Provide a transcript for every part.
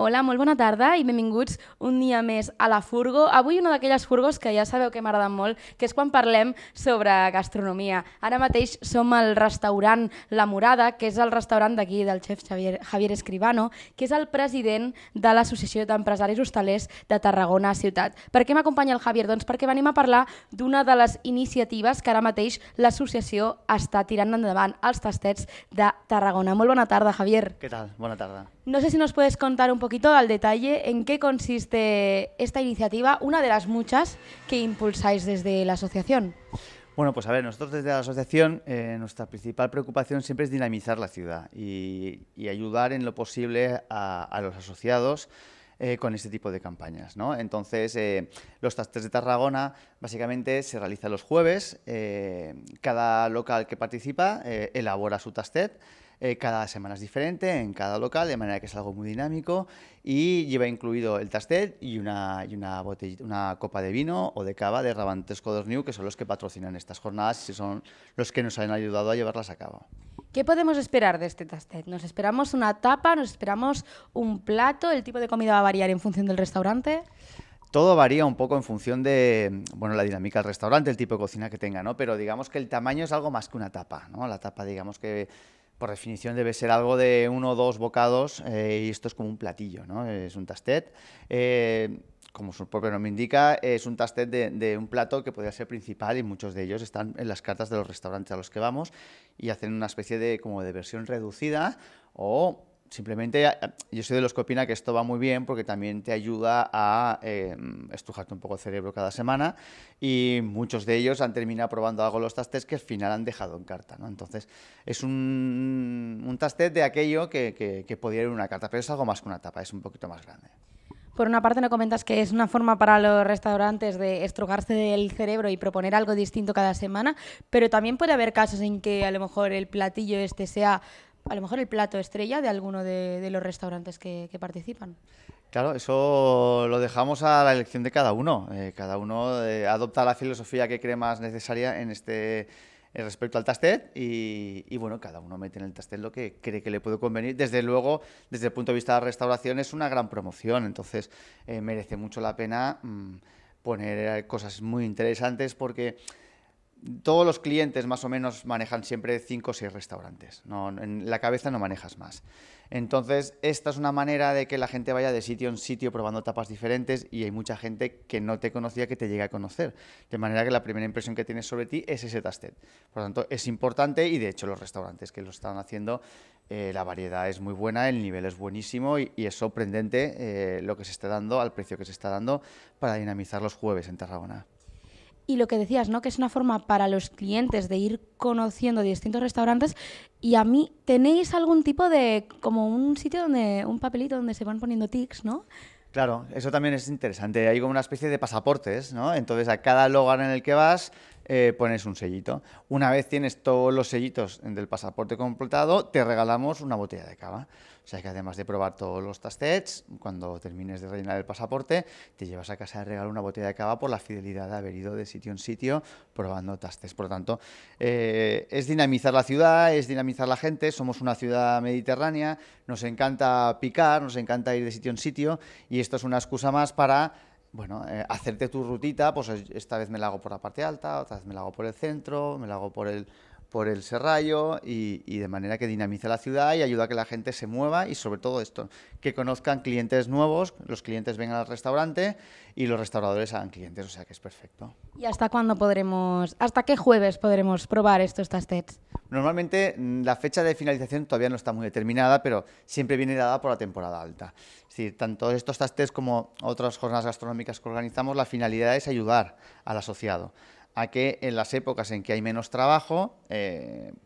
Hola, molt bona tarda i benvinguts un dia més a LaFurgo. Avui una d'aquelles furgos que ja sabeu que m'agraden molt, que és quan parlem sobre gastronomia. Ara mateix som al restaurant La Morada, que és el restaurant d'aquí del xef Javier Escribano, que és el president de l'Associació d'Empresaris Hostalers de Tarragona Ciutat. Per què m'acompanya el Javier? Doncs perquè venim a parlar d'una de les iniciatives que ara mateix l'associació està tirant endavant, els Tastets de Tarragona. Molt bona tarda, Javier. Què tal? Bona tarda. No sé si nos puedes contar un poquito al detalle en qué consiste esta iniciativa, una de las muchas que impulsáis desde la asociación. Bueno, pues a ver, nosotros desde la asociación nuestra principal preocupación siempre es dinamizar la ciudad y ayudar en lo posible a los asociados con este tipo de campañas, ¿no? Entonces, los Tastets de Tarragona básicamente se realizan los jueves, cada local que participa elabora su tastet. Cada semana es diferente en cada local, de manera que es algo muy dinámico y lleva incluido el tastet y una copa de vino o de cava de Rabantesco que son los que patrocinan estas jornadas y son los que nos han ayudado a llevarlas a cabo. ¿Qué podemos esperar de este tastet? ¿Nos esperamos una tapa? ¿Nos esperamos un plato? ¿El tipo de comida va a variar en función del restaurante? Todo varía un poco en función de, bueno, la dinámica del restaurante, el tipo de cocina que tenga, ¿no? Pero digamos que el tamaño es algo más que una tapa, ¿no? La tapa, digamos que por definición debe ser algo de 1 o 2 bocados y esto es como un platillo, ¿no? Es un tastet, como su propio nombre indica, es un tastet de un plato que podría ser principal y muchos de ellos están en las cartas de los restaurantes a los que vamos y hacen una especie de, como de versión reducida o simplemente yo soy de los que opina que esto va muy bien porque también te ayuda a estrujarte un poco el cerebro cada semana y muchos de ellos han terminado probando algo los tastets que al final han dejado en carta, ¿no? Entonces es un tastet de aquello que podría ir en una carta, pero es algo más que una tapa, es un poquito más grande. Por una parte, nos comentas que es una forma para los restaurantes de estrujarse del cerebro y proponer algo distinto cada semana, pero también puede haber casos en que a lo mejor el platillo este sea a lo mejor el plato estrella de alguno de los restaurantes que participan. Claro, eso lo dejamos a la elección de cada uno. Cada uno adopta la filosofía que cree más necesaria en este respecto al tastet y bueno, cada uno mete en el tastet lo que cree que le puede convenir. Desde luego, desde el punto de vista de la restauración, es una gran promoción, entonces merece mucho la pena poner cosas muy interesantes porque todos los clientes más o menos manejan siempre 5 o 6 restaurantes, no, en la cabeza no manejas más. Entonces, esta es una manera de que la gente vaya de sitio en sitio probando tapas diferentes y hay mucha gente que no te conocía que te llega a conocer. De manera que la primera impresión que tienes sobre ti es ese tastet. Por lo tanto, es importante y de hecho los restaurantes que lo están haciendo, la variedad es muy buena, el nivel es buenísimo y es sorprendente lo que se está dando al precio que se está dando para dinamizar los jueves en Tarragona. Y lo que decías, ¿no? Que es una forma para los clientes de ir conociendo distintos restaurantes. Y a mí, ¿tenéis algún tipo de, como un sitio donde, un papelito donde se van poniendo tics, ¿no? Claro, eso también es interesante. Hay como una especie de pasaportes, ¿no? Entonces, a cada lugar en el que vas pones un sellito. Una vez tienes todos los sellitos del pasaporte completado, te regalamos una botella de cava. O sea que además de probar todos los tastets, cuando termines de rellenar el pasaporte, te llevas a casa de regalo una botella de cava por la fidelidad de haber ido de sitio en sitio probando tastets. Por lo tanto, es dinamizar la ciudad, es dinamizar la gente, somos una ciudad mediterránea, nos encanta picar, nos encanta ir de sitio en sitio y esto es una excusa más para, bueno, hacerte tu rutita, pues esta vez me la hago por la parte alta, otra vez me la hago por el centro, me la hago por el Serrallo y de manera que dinamiza la ciudad y ayuda a que la gente se mueva y sobre todo esto, que conozcan clientes nuevos, los clientes vengan al restaurante y los restauradores hagan clientes, o sea que es perfecto. ¿Y hasta cuándo podremos, hasta qué jueves podremos probar estos tastets? Normalmente la fecha de finalización todavía no está muy determinada, pero siempre viene dada por la temporada alta. Es decir, tanto estos tastets como otras jornadas gastronómicas que organizamos, la finalidad es ayudar al asociado a que en las épocas en que hay menos trabajo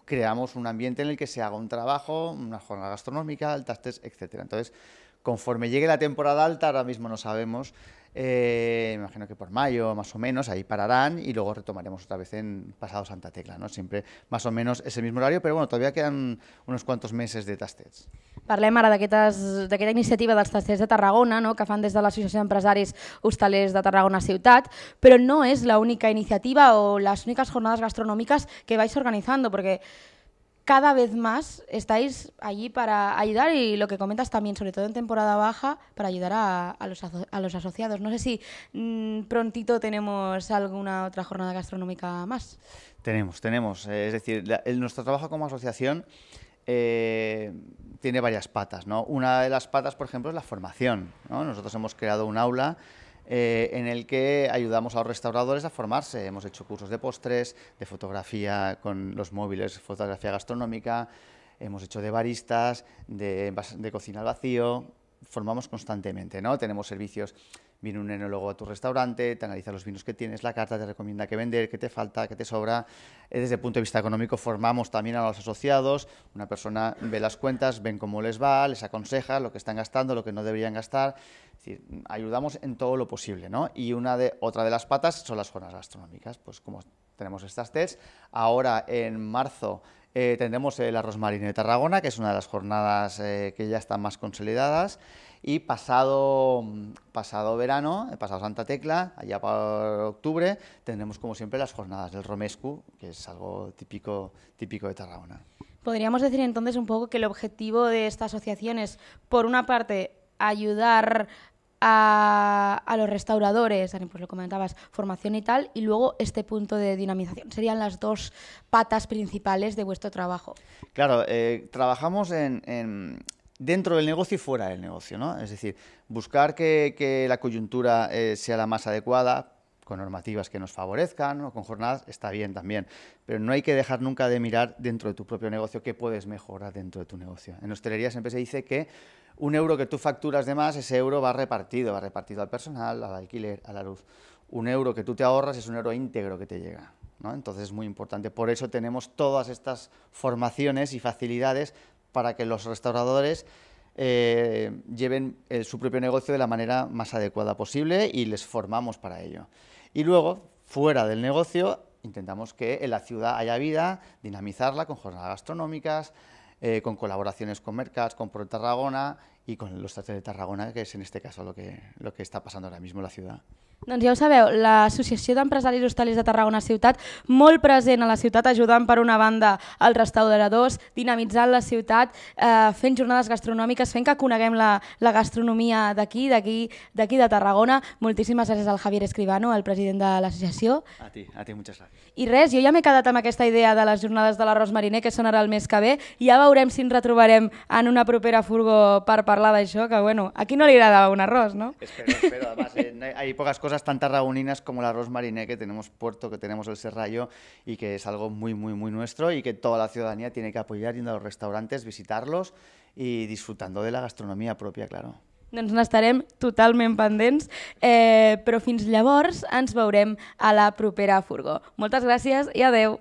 creamos un ambiente en el que se haga un trabajo, una jornada gastronómica, el tastet, etc. Entonces, conforme llegue la temporada alta, ahora mismo no sabemos, me imagino que por mayo más o menos, ahí pararán y luego retomaremos otra vez en pasado Santa Tecla, ¿no? Siempre más o menos ese mismo horario, pero bueno, todavía quedan unos cuantos meses de tastets. Parlem ara d'aquesta iniciativa dels Tastets de Tarragona, no? Que fan des de l'Associació d'Empresaris Hostalers de Tarragona Ciutat, però no és l'única iniciativa o les úniques jornades gastronòmiques que vais organitzant, perquè cada vez más estáis allí para ayudar y lo que comentas también, sobre todo en temporada baja, para ayudar a los asociados. No sé si prontito tenemos alguna otra jornada gastronómica más. Tenemos. Es decir, nuestro trabajo como asociación tiene varias patas, ¿no? Una de las patas, por ejemplo, es la formación, ¿no? Nosotros hemos creado un aula en el que ayudamos a los restauradores a formarse. Hemos hecho cursos de postres, de fotografía con los móviles, fotografía gastronómica, hemos hecho de baristas, de cocina al vacío, formamos constantemente, ¿no? Tenemos servicios, viene un enólogo a tu restaurante, te analiza los vinos que tienes, la carta te recomienda qué vender, qué te falta, qué te sobra. Desde el punto de vista económico formamos también a los asociados, una persona ve las cuentas, ven cómo les va, les aconseja lo que están gastando, lo que no deberían gastar. Es decir, ayudamos en todo lo posible, ¿no? Y otra de las patas son las jornadas gastronómicas, pues como tenemos estas tests. Ahora en marzo tendremos el arroz marino de Tarragona, que es una de las jornadas que ya están más consolidadas. Y pasado verano, pasado Santa Tecla, allá para octubre, tendremos como siempre las jornadas del Romescu, que es algo típico de Tarragona. Podríamos decir entonces un poco que el objetivo de esta asociación es, por una parte, ayudar a los restauradores, pues lo comentabas, formación y tal, y luego este punto de dinamización. Serían las dos patas principales de vuestro trabajo. Claro, trabajamos dentro del negocio y fuera del negocio, ¿no? Es decir, buscar que la coyuntura sea la más adecuada, con normativas que nos favorezcan, o con jornadas, está bien también, pero no hay que dejar nunca de mirar dentro de tu propio negocio qué puedes mejorar dentro de tu negocio. En hostelería siempre se dice que un euro que tú facturas de más, ese euro va repartido al personal, al alquiler, a la luz. Un euro que tú te ahorras es un euro íntegro que te llega, ¿no? Entonces es muy importante, por eso tenemos todas estas formaciones y facilidades para que los restauradores lleven su propio negocio de la manera más adecuada posible y les formamos para ello. Y luego, fuera del negocio, intentamos que en la ciudad haya vida, dinamizarla con jornadas gastronómicas, con colaboraciones con mercats, con Pro Tarragona y con los Tastets de Tarragona, que es en este caso lo que está pasando ahora mismo en la ciudad. Doncs ja ho sabeu, la Sucesión de Empresarios Hostaleros de Tarragona Ciutat, molt present a la ciutat, ajudant per una banda els restauradors, dinamitzant la ciutat, fent jornades gastronòmiques, fent que coneguem la gastronomia d'aquí de Tarragona. Moltíssimes gràcies al Javier Escribano, el president de l'associació. A ti, moltes gràcies. I res, jo ja m'he quedat amb aquesta idea de les jornades de l'arròs mariner, que són ara el mes que ve, i ja veurem si ens retrobarem en una propera furgo per parlar d'això, que bueno, a qui no li agrada un arròs, no? Espero, además, hay pocas cosas tan tarragoninas como el arroz mariné, que tenemos puerto, que tenemos el serrallo y que es algo muy, muy, muy nuestro y que toda la ciudadanía tiene que apoyar yendo a los restaurantes, visitarlos y disfrutando de la gastronomía propia, claro. Doncs n'estarem totalment pendents, però fins llavors ens veurem a la propera furgó. Moltes gràcies i adeu.